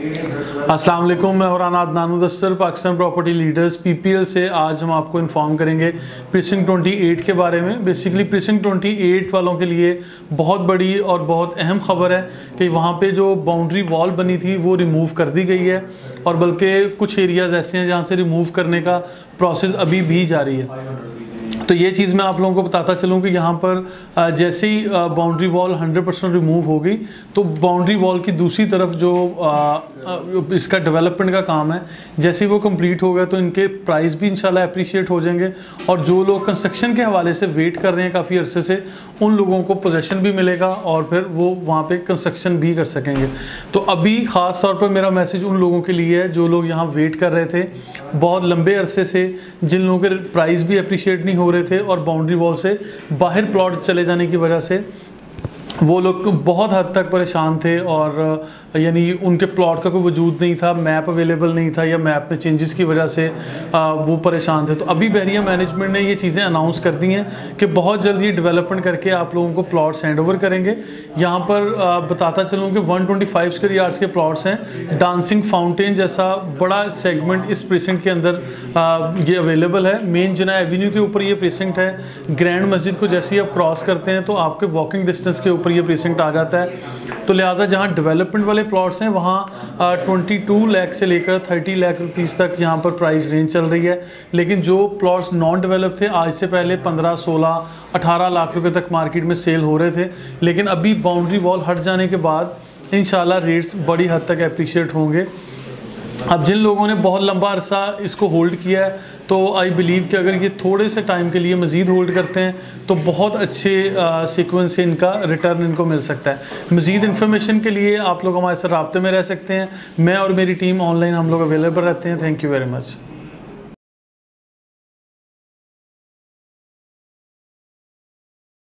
अस्सलाम वालेकुम, मैं Rana Adnan Mudassir Pakistan property leaders PPL से आज हम आपको इन्फॉर्म करेंगे प्रिसिंक्ट 28 के बारे में। बेसिकली प्रिसिंक्ट 28 वालों के लिए बहुत बड़ी और बहुत अहम खबर है कि वहाँ पे जो बाउंड्री वॉल बनी थी वो रिमूव कर दी गई है, और बल्कि कुछ एरियाज़ ऐसे हैं जहाँ से रिमूव करने का प्रोसेस अभी भी जारी है। तो ये चीज़ मैं आप लोगों को बताता चलूँ कि यहाँ पर जैसे ही बाउंड्री वॉल 100% रिमूव होगी तो बाउंड्री वॉल की दूसरी तरफ जो इसका डेवलपमेंट का काम है, जैसे ही वो कंप्लीट होगा तो इनके प्राइस भी इंशाल्लाह अप्रिशिएट हो जाएंगे, और जो लोग कंस्ट्रक्शन के हवाले से वेट कर रहे हैं काफ़ी अरसे से, उन लोगों को पोजेसन भी मिलेगा और फिर वो वहाँ पर कंस्ट्रक्शन भी कर सकेंगे। तो अभी ख़ास तौर पर मेरा मैसेज उन लोगों के लिए है जो लोग यहाँ वेट कर रहे थे बहुत लंबे अरसे से, जिन लोगों के प्राइस भी अप्रिशिएट नहीं हो रहे थे और बाउंड्री वॉल से बाहर प्लॉट चले जाने की वजह से वो लोग बहुत हद तक परेशान थे, और यानी उनके प्लॉट का कोई वजूद नहीं था, मैप अवेलेबल नहीं था, या मैप में चेंजेस की वजह से वो परेशान थे। तो अभी बहरिया मैनेजमेंट ने ये चीज़ें अनाउंस कर दी हैं कि बहुत जल्द ये डेवलपमेंट करके आप लोगों को प्लॉट्स हैंड ओवर करेंगे। यहाँ पर बताता चलूँ कि 125 स्क्वायर यार्ड्स के प्लॉट्स हैं, डांसिंग फाउंटेन जैसा बड़ा सेगमेंट इस प्रीसिंक्ट के अंदर ये अवेलेबल है। मेन जना एवेन्यू के ऊपर ये प्रीसिंक्ट है, ग्रैंड मस्जिद को जैसे ही आप क्रॉस करते हैं तो आपके वॉकिंग डिस्टेंस के ऊपर ये प्रीसिंक्ट आ जाता है। तो लिहाजा जहाँ डेवलपमेंट वाले प्लॉट्स हैं वहाँ 22 लाख से लेकर 30 लाख रुपीस तक यहाँ पर प्राइस रेंज चल रही है, लेकिन जो प्लॉट्स नॉन डेवलप थे आज से पहले 15, 16, 18 लाख रुपए तक मार्केट में सेल हो रहे थे, लेकिन अभी बाउंड्री वॉल हट जाने के बाद इंशाल्लाह रेट्स बड़ी हद तक अप्रिशिएट होंगे। अब जिन लोगों ने बहुत लंबा अरसा इसको होल्ड किया है, तो आई बिलीव कि अगर ये थोड़े से टाइम के लिए मज़ीद होल्ड करते हैं तो बहुत अच्छे सीक्वेंस से इनका रिटर्न इनको मिल सकता है। मज़ीद इन्फॉर्मेशन के लिए आप लोग हमारे साथ राब्ते में रह सकते हैं, मैं और मेरी टीम ऑनलाइन हम लोग अवेलेबल रहते हैं। Thank you very much.